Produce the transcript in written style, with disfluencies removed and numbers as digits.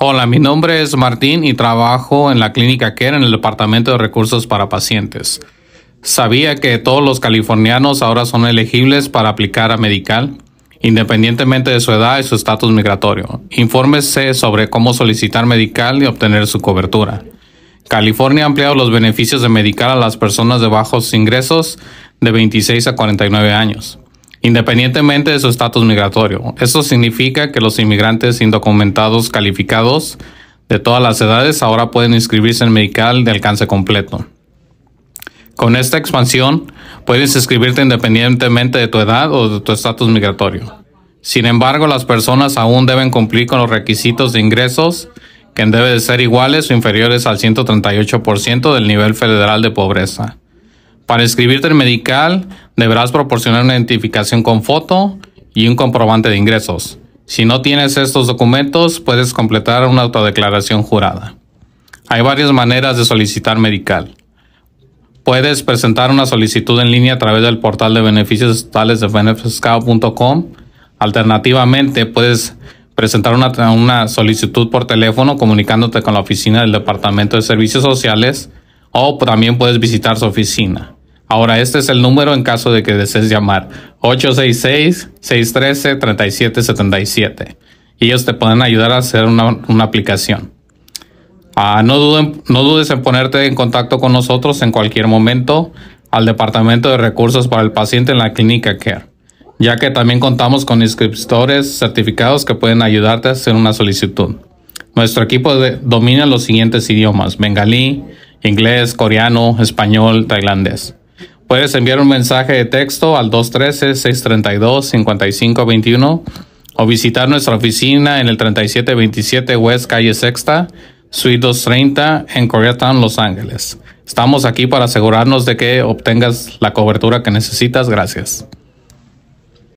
Hola, mi nombre es Martín y trabajo en la Clínica Kheir en el Departamento de Recursos para Pacientes. ¿Sabía que todos los californianos ahora son elegibles para aplicar a Medi-Cal, independientemente de su edad y su estatus migratorio? Infórmese sobre cómo solicitar Medi-Cal y obtener su cobertura. California ha ampliado los beneficios de Medi-Cal a las personas de bajos ingresos de 26 a 49 años, independientemente de su estatus migratorio. Esto significa que los inmigrantes indocumentados calificados de todas las edades ahora pueden inscribirse en Medi-Cal de alcance completo. Con esta expansión, puedes inscribirte independientemente de tu edad o de tu estatus migratorio. Sin embargo, las personas aún deben cumplir con los requisitos de ingresos, que deben de ser iguales o inferiores al 138% del nivel federal de pobreza. Para inscribirte en Medi-Cal, deberás proporcionar una identificación con foto y un comprobante de ingresos. Si no tienes estos documentos, puedes completar una autodeclaración jurada. Hay varias maneras de solicitar Medi-Cal. Puedes presentar una solicitud en línea a través del portal de beneficios estatales de BenefitsCal.com. Alternativamente, puedes presentar una solicitud por teléfono comunicándote con la oficina del Departamento de Servicios Sociales, o también puedes visitar su oficina. Ahora, este es el número en caso de que desees llamar: 866-613-3777. Ellos te pueden ayudar a hacer una aplicación. No dudes en ponerte en contacto con nosotros en cualquier momento al Departamento de Recursos para el Paciente en la Clínica Kheir, ya que también contamos con inscriptores certificados que pueden ayudarte a hacer una solicitud. Nuestro equipo domina los siguientes idiomas: bengalí, inglés, coreano, español, tailandés. Puedes enviar un mensaje de texto al 213-632-5521 o visitar nuestra oficina en el 3727 West Calle Sexta, Suite 230 en Koreatown, Los Ángeles. Estamos aquí para asegurarnos de que obtengas la cobertura que necesitas. Gracias.